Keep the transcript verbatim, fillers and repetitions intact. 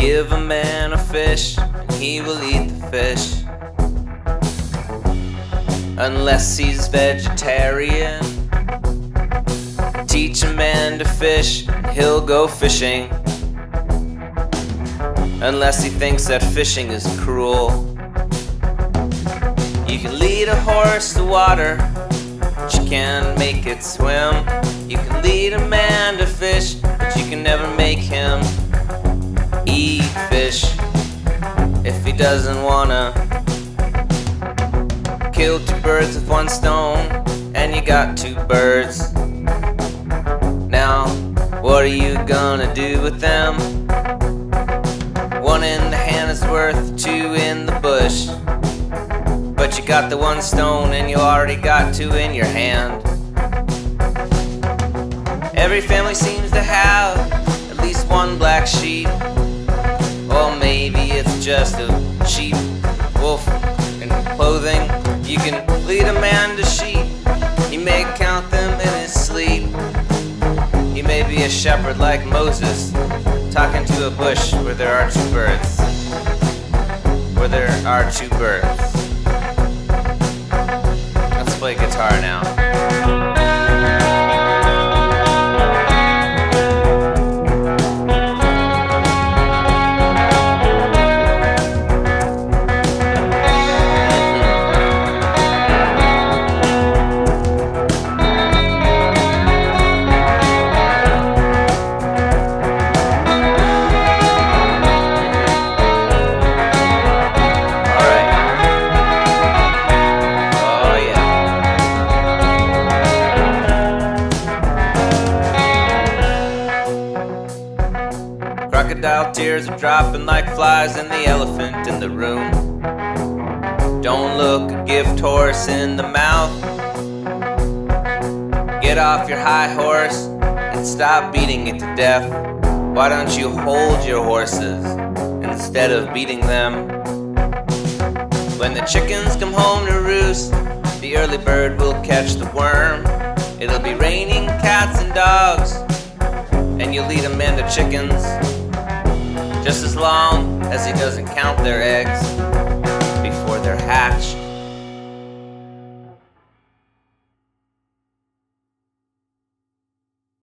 Give a man a fish, and he will eat the fish. Unless he's vegetarian. Teach a man to fish, and he'll go fishing. Unless he thinks that fishing is cruel. You can lead a horse to water, but you can't make it swim. You can lead a man to fish, but you can never make him eat fish if he doesn't wanna. Kill two birds with one stone, and you got two birds. Now, what are you gonna do with them? One in the hand is worth two in the bush. But you got the one stone, and you already got two in your hand. Every family seems to have at least one black sheep. Well, maybe it's just a sheep, wolf, and clothing. You can lead a man to sheep. He may count them in his sleep. He may be a shepherd like Moses, talking to a bush where there are two birds. Where there are two birds. Let's play guitar now. Crocodile tears are dropping like flies, and the elephant in the room. Don't look a gift horse in the mouth. Get off your high horse and stop beating it to death. Why don't you hold your horses instead of beating them? When the chickens come home to roost, the early bird will catch the worm. It'll be raining cats and dogs, and you'll lead a man to chickens. Just as long as he doesn't count their eggs before they're hatched.